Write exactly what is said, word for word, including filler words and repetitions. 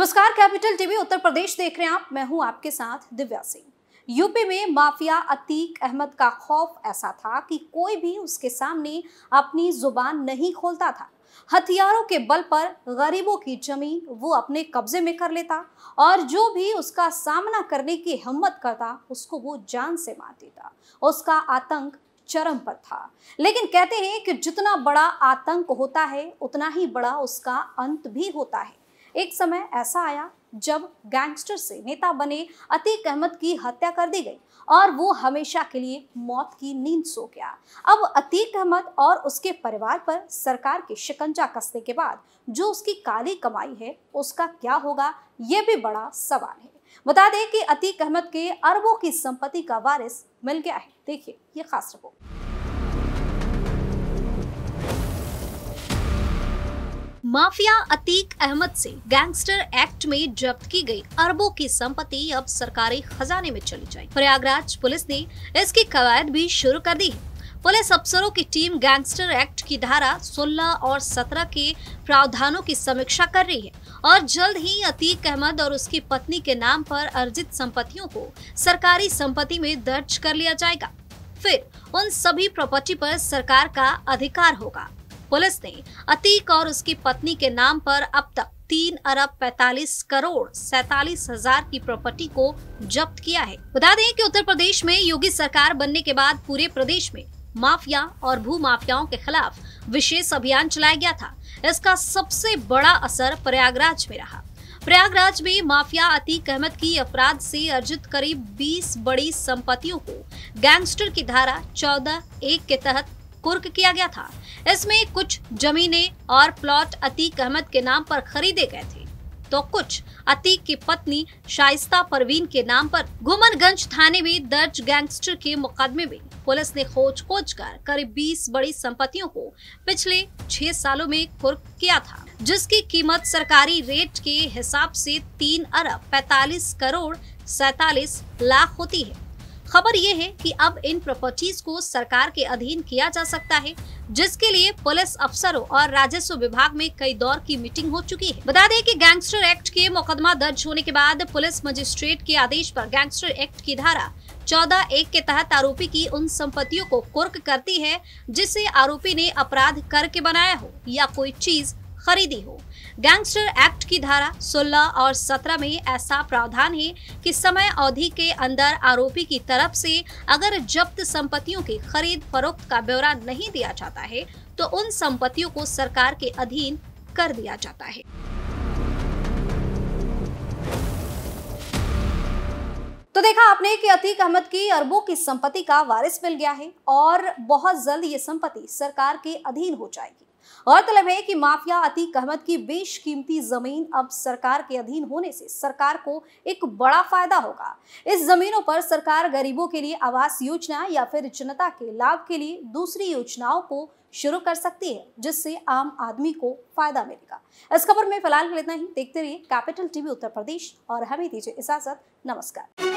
नमस्कार, capital TV Uttar Pradesh देख रहे हैं आप। मैं हूं आपके साथ दिव्या सिंह। यूपी में माफिया अतीक अहमद का खौफ ऐसा था कि कोई भी उसके सामने अपनी जुबान नहीं खोलता था। हथियारों के बल पर गरीबों की जमीन वो अपने कब्जे में कर लेता और जो भी उसका सामना करने की हिम्मत करता उसको वो जान से मार देता। उसका आतंक चरम पर था, लेकिन कहते हैं कि जितना बड़ा आतंक होता है उतना ही बड़ा उसका अंत भी होता है। एक समय ऐसा आया जब गैंगस्टर से नेता बने अतीक अहमद की हत्या कर दी गई और वो हमेशा के लिए मौत की नींद सो गया। अब अतीक अहमद और उसके परिवार पर सरकार के शिकंजा कसने के बाद जो उसकी काली कमाई है उसका क्या होगा, ये भी बड़ा सवाल है। बता दें कि अतीक अहमद के अरबों की संपत्ति का वारिस मिल गया है। देखिए ये खास रिपोर्ट। माफिया अतीक अहमद से गैंगस्टर एक्ट में जब्त की गई अरबों की संपत्ति अब सरकारी खजाने में चली जाएगी। प्रयागराज पुलिस ने इसकी कवायद भी शुरू कर दी है। पुलिस अफसरों की टीम गैंगस्टर एक्ट की धारा सोलह और सत्रह के प्रावधानों की समीक्षा कर रही है और जल्द ही अतीक अहमद और उसकी पत्नी के नाम पर अर्जित संपत्तियों को सरकारी संपत्ति में दर्ज कर लिया जाएगा। फिर उन सभी प्रॉपर्टी पर सरकार का अधिकार होगा। पुलिस ने अतीक और उसकी पत्नी के नाम पर अब तक तीन अरब पैतालीस करोड़ सैतालीस हजार की प्रॉपर्टी को जब्त किया है। बता दें कि उत्तर प्रदेश में योगी सरकार बनने के बाद पूरे प्रदेश में माफिया और भू माफियाओं के खिलाफ विशेष अभियान चलाया गया था। इसका सबसे बड़ा असर प्रयागराज में रहा। प्रयागराज में माफिया अतीक अहमद की अपराध से अर्जित करीब बीस बड़ी संपत्तियों को गैंगस्टर की धारा चौदह एक के तहत कुर्क किया गया था। इसमें कुछ जमीनें और प्लॉट अतीक अहमद के नाम पर खरीदे गए थे तो कुछ अतीक की पत्नी शाइस्ता परवीन के नाम पर। गोमनगंज थाने में दर्ज गैंगस्टर के मुकदमे में पुलिस ने खोज खोज कर करीब बीस बड़ी संपत्तियों को पिछले छह सालों में कुर्क किया था, जिसकी कीमत सरकारी रेट के हिसाब से तीन अरब पैतालीस करोड़ सैतालीस लाख होती है। खबर ये है कि अब इन प्रॉपर्टीज को सरकार के अधीन किया जा सकता है, जिसके लिए पुलिस अफसरों और राजस्व विभाग में कई दौर की मीटिंग हो चुकी है। बता दें कि गैंगस्टर एक्ट के मुकदमा दर्ज होने के बाद पुलिस मजिस्ट्रेट के आदेश पर गैंगस्टर एक्ट की धारा चौदह एक के तहत आरोपी की उन संपत्तियों को कुर्क करती है जिसे आरोपी ने अपराध करके बनाया हो या कोई चीज खरीदी हो। गैंगस्टर एक्ट की धारा सोलह और सत्रह में ऐसा प्रावधान है कि समय अवधि के अंदर आरोपी की तरफ से अगर जब्त संपत्तियों की खरीद फरोख्त का ब्यौरा नहीं दिया जाता है तो उन संपत्तियों को सरकार के अधीन कर दिया जाता है। तो देखा आपने कि अतीक अहमद की अरबों की संपत्ति का वारिस मिल गया है और बहुत जल्द ये संपत्ति सरकार के अधीन हो जाएगी। गौरतलब है कि माफिया अतीक अहमद की बेशकीमती जमीन अब सरकार के अधीन होने से सरकार को एक बड़ा फायदा होगा। इस जमीनों पर सरकार गरीबों के लिए आवास योजना या फिर जनता के लाभ के लिए दूसरी योजनाओं को शुरू कर सकती है, जिससे आम आदमी को फायदा मिलेगा। इस खबर में फिलहाल इतना ही। देखते रहिए कैपिटल टीवी उत्तर प्रदेश और हमें दीजिए इजाजत। नमस्कार।